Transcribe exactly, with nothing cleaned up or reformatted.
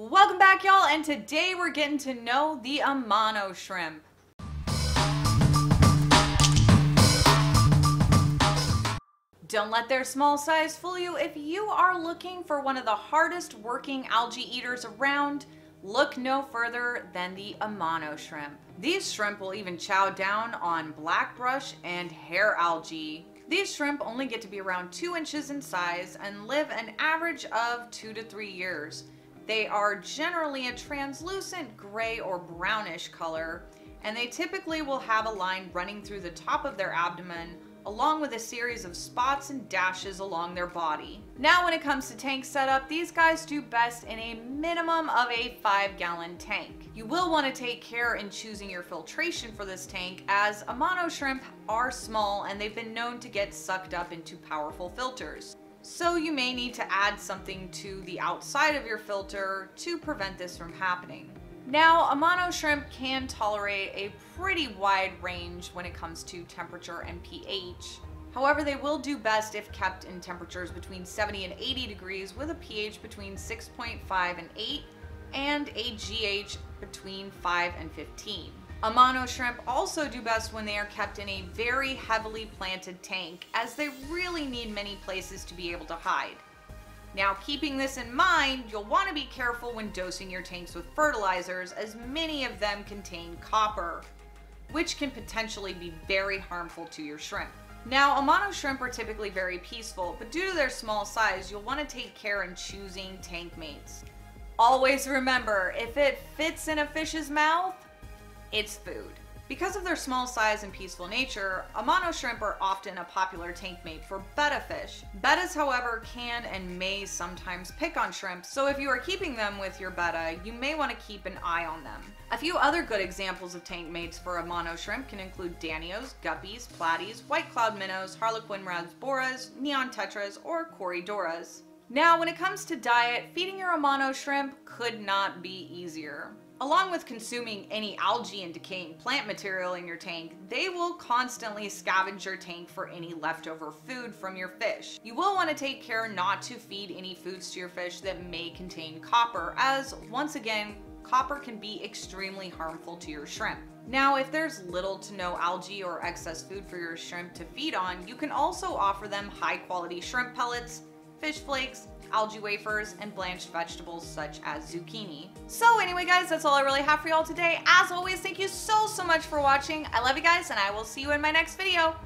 Welcome back, y'all, and today we're getting to know the Amano shrimp. Don't let their small size fool you. If you are looking for one of the hardest working algae eaters around, look no further than the Amano shrimp. These shrimp will even chow down on blackbrush and hair algae. These shrimp only get to be around two inches in size and live an average of two to three years. They are generally a translucent gray or brownish color, and they typically will have a line running through the top of their abdomen along with a series of spots and dashes along their body. Now, when it comes to tank setup, these guys do best in a minimum of a five gallon tank. You will want to take care in choosing your filtration for this tank, as Amano shrimp are small and they've been known to get sucked up into powerful filters. So you may need to add something to the outside of your filter to prevent this from happening. Now, Amano shrimp can tolerate a pretty wide range when it comes to temperature and pH. However, they will do best if kept in temperatures between seventy and eighty degrees with a pH between six point five and eight and a G H between five and fifteen. Amano shrimp also do best when they are kept in a very heavily planted tank, as they really need many places to be able to hide. Now, keeping this in mind, you'll want to be careful when dosing your tanks with fertilizers, as many of them contain copper, which can potentially be very harmful to your shrimp. Now, Amano shrimp are typically very peaceful, but due to their small size, you'll want to take care in choosing tank mates. Always remember, if it fits in a fish's mouth, it's food. Because of their small size and peaceful nature, Amano shrimp are often a popular tank mate for betta fish. Bettas, however, can and may sometimes pick on shrimp, so if you are keeping them with your betta, you may want to keep an eye on them. A few other good examples of tank mates for Amano shrimp can include danios, guppies, platies, white cloud minnows, harlequin rasboras, neon tetras, or corydoras. Now, when it comes to diet, feeding your Amano shrimp could not be easier. Along with consuming any algae and decaying plant material in your tank, they will constantly scavenge your tank for any leftover food from your fish. You will want to take care not to feed any foods to your fish that may contain copper, as once again, copper can be extremely harmful to your shrimp. Now, if there's little to no algae or excess food for your shrimp to feed on, you can also offer them high quality shrimp pellets, fish flakes, algae wafers, and blanched vegetables such as zucchini. So anyway, guys, that's all I really have for y'all today. As always, thank you so, so much for watching. I love you guys, and I will see you in my next video.